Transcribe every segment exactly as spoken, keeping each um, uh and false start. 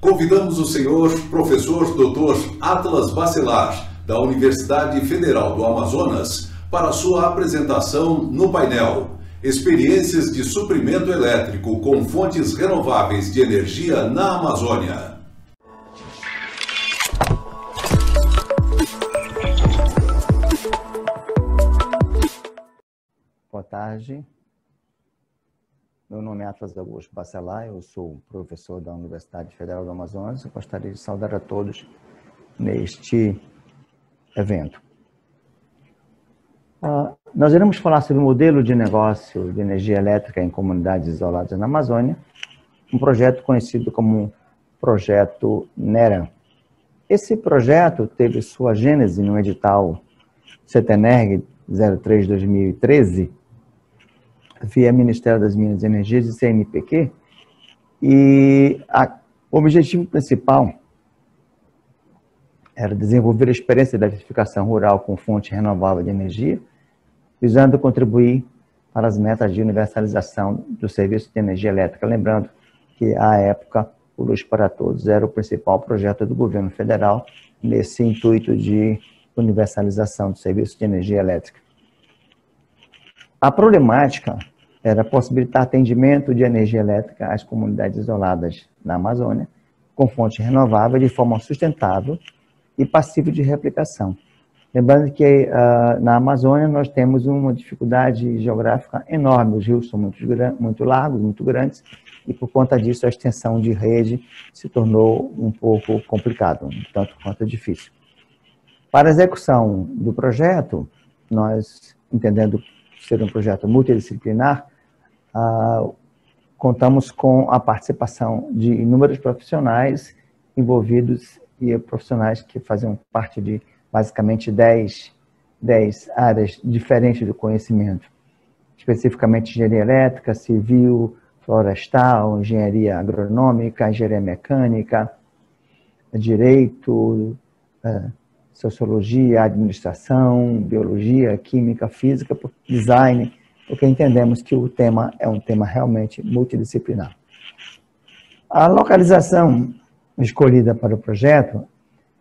Convidamos o senhor professor doutor Atlas Bacelar, da Universidade Federal do Amazonas, para sua apresentação no painel Experiências de suprimento elétrico com fontes renováveis de energia na Amazônia. Boa tarde. Meu nome é Atlas Augusto Bacelar, eu sou professor da Universidade Federal do Amazonas e gostaria de saudar a todos neste evento. Uh, nós iremos falar sobre o modelo de negócio de energia elétrica em comunidades isoladas na Amazônia, um projeto conhecido como Projeto NERA. Esse projeto teve sua gênese no edital CETENERG três barra dois mil e treze, via Ministério das Minas e Energias e C N P Q, e a, o objetivo principal era desenvolver a experiência de eletrificação rural com fonte renovável de energia, visando contribuir para as metas de universalização do serviço de energia elétrica. Lembrando que, à época, o Luz para Todos era o principal projeto do governo federal nesse intuito de universalização do serviço de energia elétrica. A problemática era possibilitar atendimento de energia elétrica às comunidades isoladas na Amazônia, com fonte renovável de forma sustentável e passível de replicação. Lembrando que uh, na Amazônia nós temos uma dificuldade geográfica enorme, os rios são muito, muito largos, muito grandes, e por conta disso a extensão de rede se tornou um pouco complicada, um tanto quanto difícil. Para a execução do projeto, nós, entendendo ser um projeto multidisciplinar, uh, contamos com a participação de inúmeros profissionais envolvidos e profissionais que faziam parte de basicamente dez, dez áreas diferentes do conhecimento, especificamente engenharia elétrica, civil, florestal, engenharia agronômica, engenharia mecânica, direito, uh, sociologia, administração, biologia, química, física, design, porque entendemos que o tema é um tema realmente multidisciplinar. A localização escolhida para o projeto,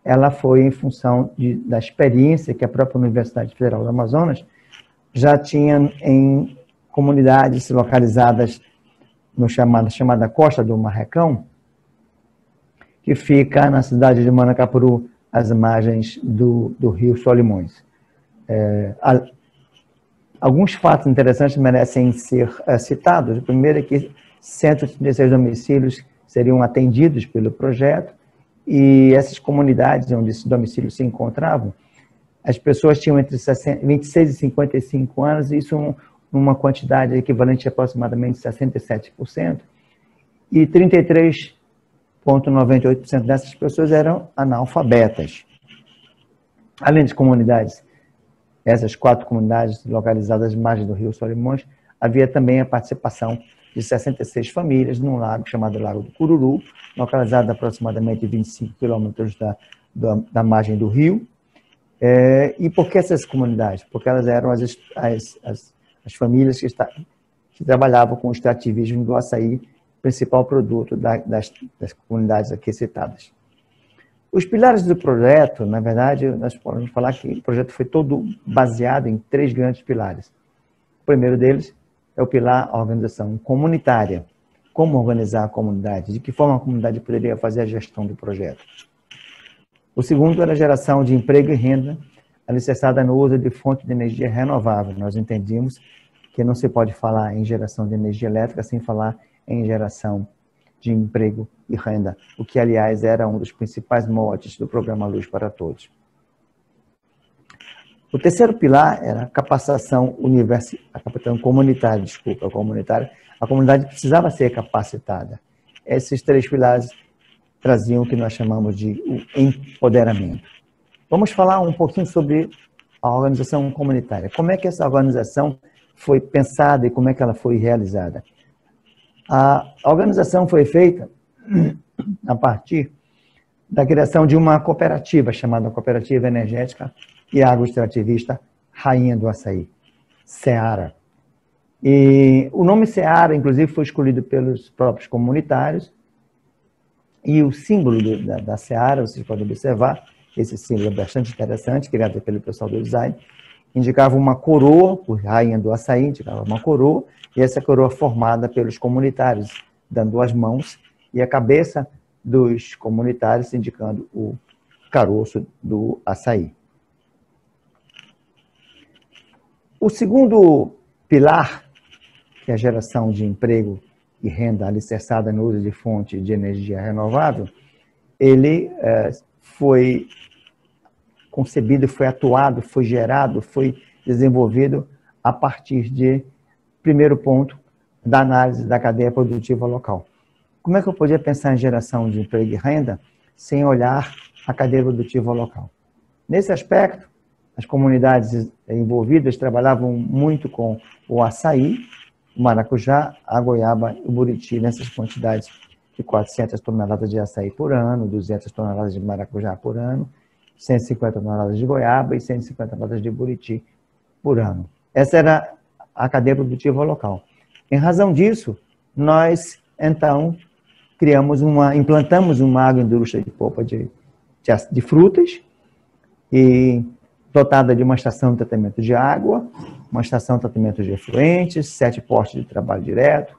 ela foi em função de, da experiência que a própria Universidade Federal do Amazonas já tinha em comunidades localizadas no chamado, chamada Costa do Marrecão, que fica na cidade de Manacapuru, as margens do, do rio Solimões. É, a, alguns fatos interessantes merecem ser é, citados. O primeiro é que cento e trinta e seis domicílios seriam atendidos pelo projeto e essas comunidades onde esses domicílios se encontravam, as pessoas tinham entre vinte e seis e cinquenta e cinco anos, e isso numa quantidade equivalente a aproximadamente sessenta e sete por cento, e trinta e três vírgula noventa e oito por cento dessas pessoas eram analfabetas. Além de comunidades, essas quatro comunidades localizadas às margens do rio Solimões, havia também a participação de sessenta e seis famílias num lago chamado Lago do Cururu, localizado a aproximadamente vinte e cinco quilômetros da, da, da margem do rio. É, e por que essas comunidades? Porque elas eram as, as, as, as famílias que, está, que trabalhavam com o extrativismo do açaí, principal produto das, das comunidades aqui citadas. Os pilares do projeto, na verdade, nós podemos falar que o projeto foi todo baseado em três grandes pilares. O primeiro deles é o pilar organização comunitária. Como organizar a comunidade? De que forma a comunidade poderia fazer a gestão do projeto? O segundo era a geração de emprego e renda, alicerçada no uso de fonte de energia renovável. Nós entendemos que não se pode falar em geração de energia elétrica sem falar em geração de emprego e renda, o que, aliás, era um dos principais motes do programa Luz para Todos. O terceiro pilar era a capacitação universitária, a capacitação comunitária, desculpa, comunitária. A comunidade precisava ser capacitada. Esses três pilares traziam o que nós chamamos de empoderamento. Vamos falar um pouquinho sobre a organização comunitária. Como é que essa organização foi pensada e como é que ela foi realizada? A organização foi feita a partir da criação de uma cooperativa chamada Cooperativa Energética e Agroextrativista Rainha do Açaí, Seara. E o nome Seara, inclusive, foi escolhido pelos próprios comunitários E o símbolo do, da, da Seara, vocês podem observar, esse símbolo é bastante interessante, criado pelo pessoal do design, indicava uma coroa, por Rainha do Açaí, indicava uma coroa, e essa coroa formada pelos comunitários, dando as mãos, e a cabeça dos comunitários indicando o caroço do açaí. O segundo pilar, que é a geração de emprego e renda alicerçada no uso de fonte de energia renovável, ele eh, foi concebido, foi atuado, foi gerado, foi desenvolvido a partir de, primeiro ponto, da análise da cadeia produtiva local. Como é que eu podia pensar em geração de emprego e renda sem olhar a cadeia produtiva local? Nesse aspecto, as comunidades envolvidas trabalhavam muito com o açaí, o maracujá, a goiaba e o buriti, nessas quantidades de quatrocentas toneladas de açaí por ano, duzentas toneladas de maracujá por ano, cento e cinquenta toneladas de goiaba e cento e cinquenta toneladas de buriti por ano. Essa era a cadeia produtiva local. Em razão disso, nós, então, criamos uma, implantamos uma agroindústria de polpa de, de, de frutas e... dotada de uma estação de tratamento de água, uma estação de tratamento de efluentes, sete postos de trabalho direto,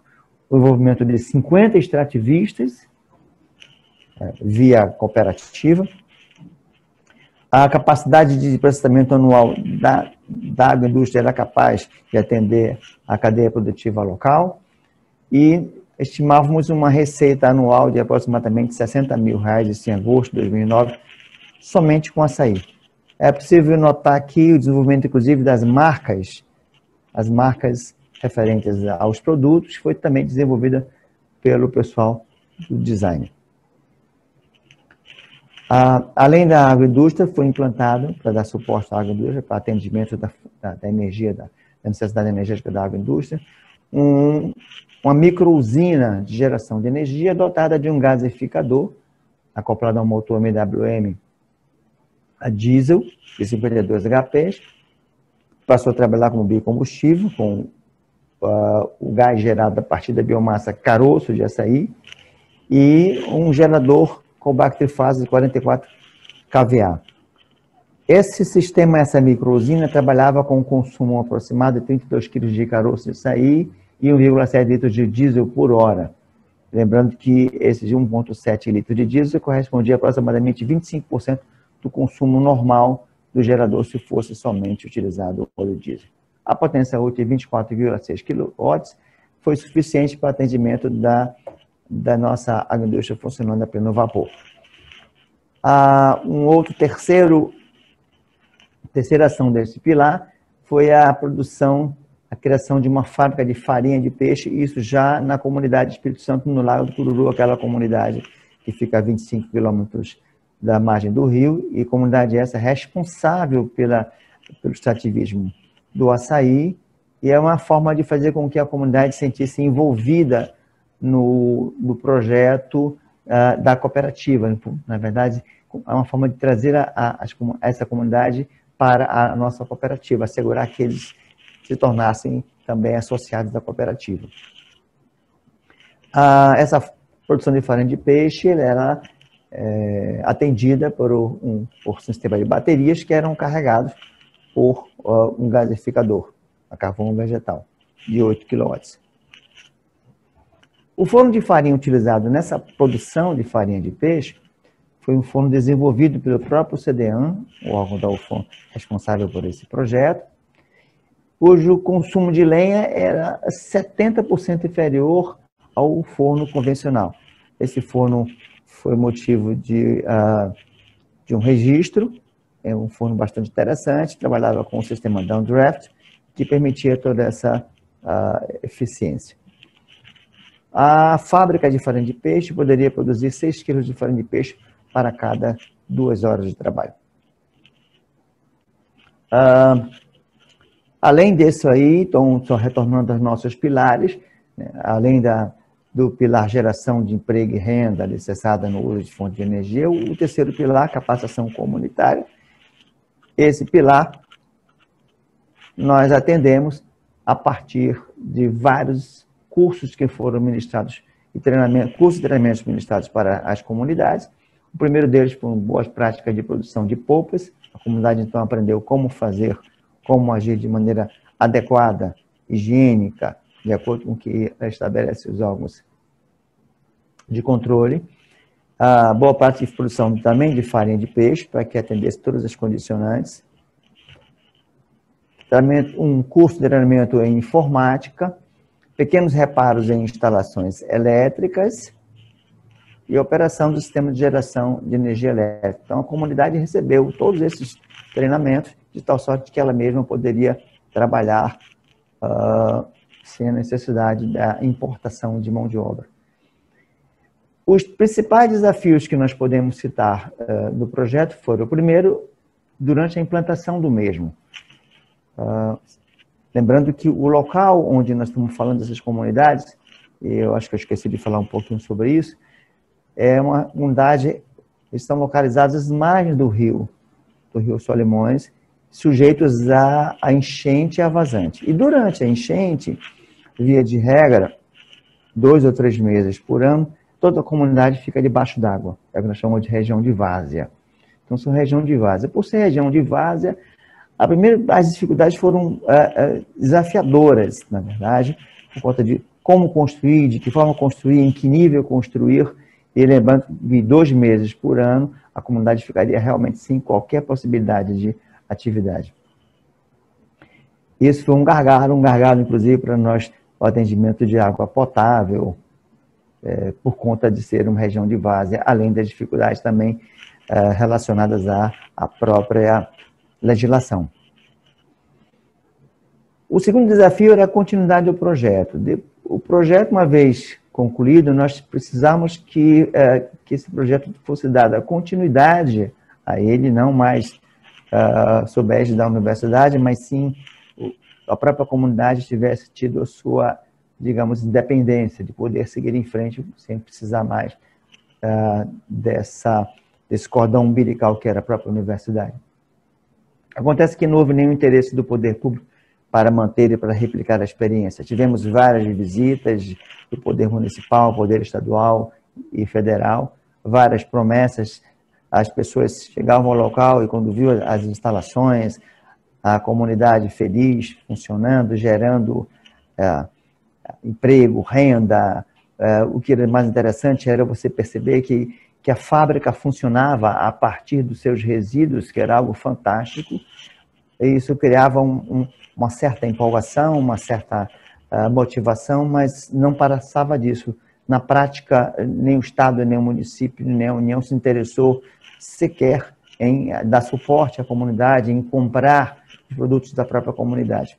o envolvimento de cinquenta extrativistas é, via cooperativa, a capacidade de processamento anual da, da agroindústria era capaz de atender a cadeia produtiva local e estimávamos uma receita anual de aproximadamente sessenta mil reais, isso em agosto de dois mil e nove, somente com açaí. É possível notar aqui o desenvolvimento, inclusive, das marcas, as marcas referentes aos produtos, foi também desenvolvida pelo pessoal do design. Ah, além da agroindústria, foi implantado, para dar suporte à agroindústria, para atendimento da, da, da energia, da, da necessidade energética da agroindústria, um, uma microusina de geração de energia dotada de um gasificador, acoplado a um motor M W M, a diesel de cinquenta e dois H P, passou a trabalhar como biocombustível, com uh, o gás gerado a partir da biomassa caroço de açaí, e um gerador com bacterifase de quarenta e quatro K V A. Esse sistema, essa microusina, trabalhava com um consumo aproximado de trinta e dois quilos de caroço de açaí e um vírgula sete litros de diesel por hora. Lembrando que esses um vírgula sete litros de diesel correspondia a aproximadamente vinte e cinco por cento do consumo normal do gerador se fosse somente utilizado o óleo diesel. A potência útil de vinte e quatro vírgula seis quilowatts foi suficiente para atendimento da, da nossa agroindústria funcionando a pleno vapor. Ah, um outro terceiro, terceira ação desse pilar foi a produção, a criação de uma fábrica de farinha de peixe, isso já na comunidade de Espírito Santo, no Lago do Cururu, aquela comunidade que fica a vinte e cinco quilômetros da margem do rio, e comunidade essa responsável pela, pelo extrativismo do açaí, e é uma forma de fazer com que a comunidade se sentisse envolvida no, no projeto uh, da cooperativa. Na verdade, é uma forma de trazer a, a, a essa comunidade para a nossa cooperativa, assegurar que eles se tornassem também associados da cooperativa. Uh, essa produção de farinha de peixe, ela É, atendida por um, por um sistema de baterias que eram carregados por uh, um gasificador a carvão vegetal de oito quilowatts. O forno de farinha utilizado nessa produção de farinha de peixe foi um forno desenvolvido pelo próprio C D A N, o órgão da U F O M responsável por esse projeto, cujo consumo de lenha era setenta por cento inferior ao forno convencional. Esse forno foi motivo de, uh, de um registro, é um forno bastante interessante, trabalhava com o sistema downdraft, que permitia toda essa uh, eficiência. A fábrica de farinha de peixe poderia produzir seis quilos de farinha de peixe para cada duas horas de trabalho. Uh, além disso aí, então, só retornando aos nossos pilares, né, além da do pilar geração de emprego e renda alicerçada no uso de fonte de energia, o terceiro pilar, capacitação comunitária. Esse pilar nós atendemos a partir de vários cursos que foram ministrados e treinamento, cursos e treinamentos ministrados para as comunidades. O primeiro deles foram boas práticas de produção de polpas. A comunidade, então, aprendeu como fazer, como agir de maneira adequada, higiênica, de acordo com o que estabelece os órgãos de controle. A boa parte de produção também de farinha de peixe, para que atendesse todas as condicionantes. Um curso de treinamento em informática, pequenos reparos em instalações elétricas e a operação do sistema de geração de energia elétrica. Então, a comunidade recebeu todos esses treinamentos, de tal sorte que ela mesma poderia trabalhar uh, sem a necessidade da importação de mão de obra. Os principais desafios que nós podemos citar uh, do projeto foram, o primeiro, durante a implantação do mesmo. Uh, lembrando que o local onde nós estamos falando dessas comunidades, eu acho que eu esqueci de falar um pouquinho sobre isso, é uma comunidade, eles estão localizados às margens do rio, do rio Solimões, sujeitos à, à enchente e à vazante. E durante a enchente, via de regra, dois ou três meses por ano, toda a comunidade fica debaixo d'água, é o que nós chamamos de região de várzea. Então, são região de várzea. Por ser região de várzea, a primeira, as dificuldades foram ah, desafiadoras, na verdade, por conta de como construir, de que forma construir, em que nível construir, e lembrando que dois meses por ano a comunidade ficaria realmente sem qualquer possibilidade de atividade. Isso foi um gargalo, um gargalo inclusive para nós o atendimento de água potável, é, por conta de ser uma região de várzea, além das dificuldades também é, relacionadas à, à própria legislação. O segundo desafio era a continuidade do projeto. O projeto, uma vez concluído, nós precisamos que, eh, que esse projeto fosse dada continuidade a ele, não mais uh, sob a égide da universidade, mas sim a própria comunidade tivesse tido a sua, digamos, independência de poder seguir em frente sem precisar mais uh, dessa, desse cordão umbilical que era a própria universidade. Acontece que não houve nenhum interesse do poder público para manter e para replicar a experiência. Tivemos várias visitas do poder municipal, poder estadual e federal, várias promessas. As pessoas chegavam ao local e quando viu as instalações, a comunidade feliz, funcionando, gerando é, emprego, renda. É, o que era mais interessante era você perceber que que a fábrica funcionava a partir dos seus resíduos, que era algo fantástico, e isso criava um, um, uma certa empolgação, uma certa uh, motivação, mas não passava disso. Na prática, nem o Estado, nem o município, nem a União se interessou sequer em dar suporte à comunidade, em comprar os produtos da própria comunidade.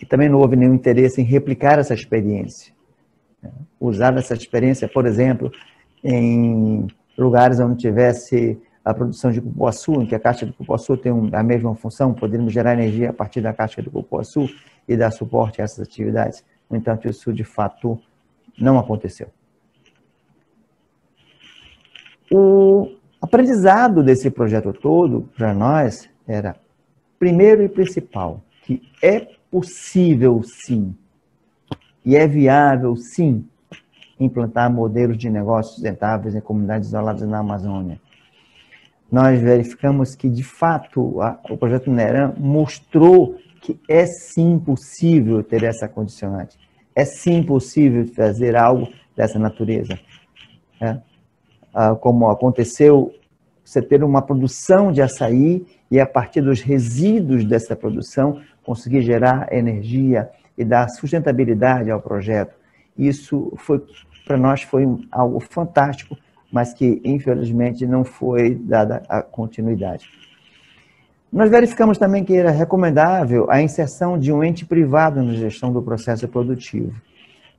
E também não houve nenhum interesse em replicar essa experiência. Usar essa experiência, por exemplo, em lugares onde tivesse a produção de cupuaçu, em que a casca de cupuaçu tem a mesma função, podemos gerar energia a partir da casca de cupuaçu e dar suporte a essas atividades. No entanto, isso de fato não aconteceu. O aprendizado desse projeto todo, para nós, era primeiro e principal, que é possível sim, e é viável sim, implantar modelos de negócios sustentáveis em comunidades isoladas na Amazônia. Nós verificamos que, de fato, a, o projeto NERA mostrou que é sim possível ter essa condicionante. É sim possível fazer algo dessa natureza. É? Ah, como aconteceu, você ter uma produção de açaí e, a partir dos resíduos dessa produção, conseguir gerar energia e dar sustentabilidade ao projeto. Isso foi, para nós, foi algo fantástico, mas que, infelizmente, não foi dada a continuidade. Nós verificamos também que era recomendável a inserção de um ente privado na gestão do processo produtivo.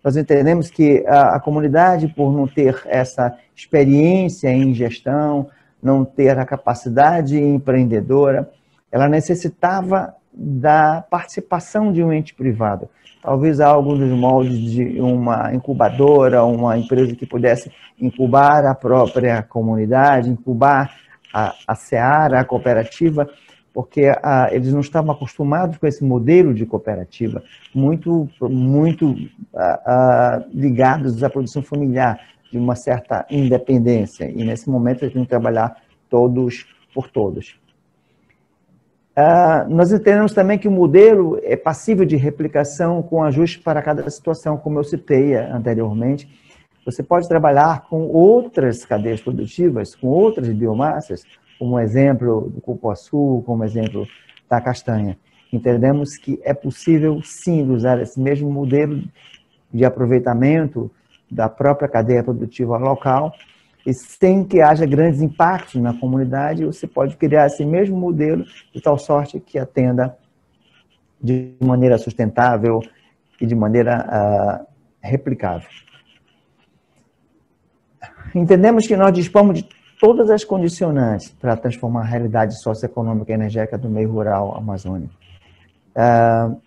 Nós entendemos que a, a comunidade, por não ter essa experiência em gestão, não ter a capacidade empreendedora, ela necessitava da participação de um ente privado, talvez algo nos moldes de uma incubadora, uma empresa que pudesse incubar a própria comunidade, incubar a, a Seara, a cooperativa, porque ah, eles não estavam acostumados com esse modelo de cooperativa, muito, muito ah, ah, ligados à produção familiar, de uma certa independência. E nesse momento eles têm que trabalhar todos por todos. Ah, nós entendemos também que o modelo é passível de replicação com ajuste para cada situação, como eu citei anteriormente. Você pode trabalhar com outras cadeias produtivas, com outras biomassas, como exemplo do cupuaçu, como exemplo da castanha. Entendemos que é possível, sim, usar esse mesmo modelo de aproveitamento da própria cadeia produtiva local, e sem que haja grandes impactos na comunidade, você pode criar esse mesmo modelo de tal sorte que atenda de maneira sustentável e de maneira uh, replicável. Entendemos que nós dispomos de todas as condicionantes para transformar a realidade socioeconômica e energética do meio rural amazônico. Uh,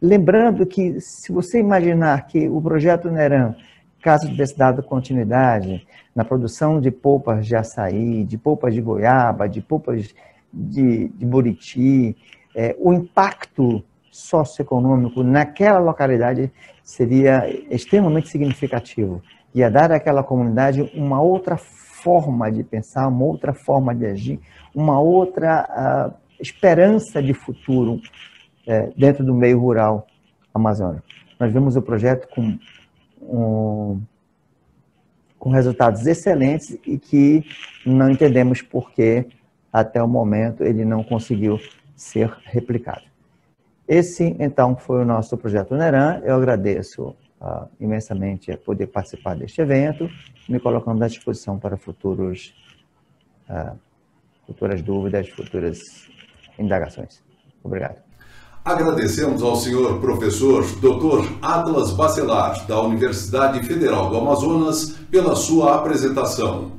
lembrando que, se você imaginar que o projeto NERAM, caso tivesse dado continuidade na produção de polpas de açaí, de polpas de goiaba, de polpas de, de buriti, é, o impacto socioeconômico naquela localidade seria extremamente significativo. Ia dar àquela comunidade uma outra forma de pensar, uma outra forma de agir, uma outra uh, esperança de futuro uh, dentro do meio rural amazônico. Nós vemos o projeto com Um, com resultados excelentes e que não entendemos por que até o momento ele não conseguiu ser replicado. Esse, então, foi o nosso projeto NERAM. Eu agradeço uh, imensamente poder participar deste evento, me colocando à disposição para futuros, uh, futuras dúvidas, futuras indagações. Obrigado. Agradecemos ao senhor professor doutor Atlas Bacelar, da Universidade Federal do Amazonas, pela sua apresentação.